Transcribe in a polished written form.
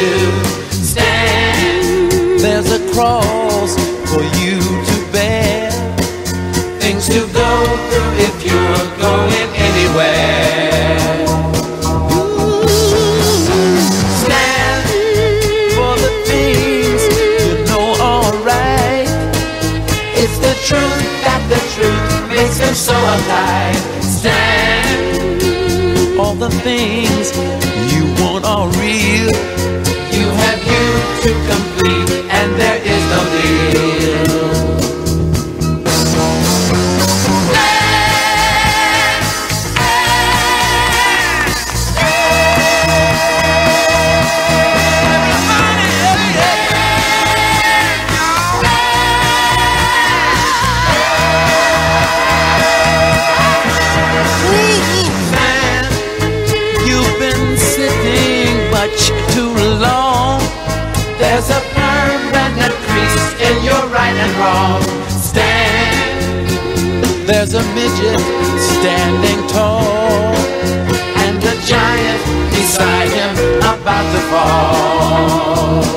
to stand. There's a cross for you to bear, things to go through if you're going anywhere. Ooh. Stand for the things you know are right. It's the truth that the truth makes them so alive. Stand. All the things you want are real. You have you to complete, and there is no deal. Too long. There's a permanent crease in your right and wrong. Stand. There's a midget standing tall, and a giant beside him about to fall.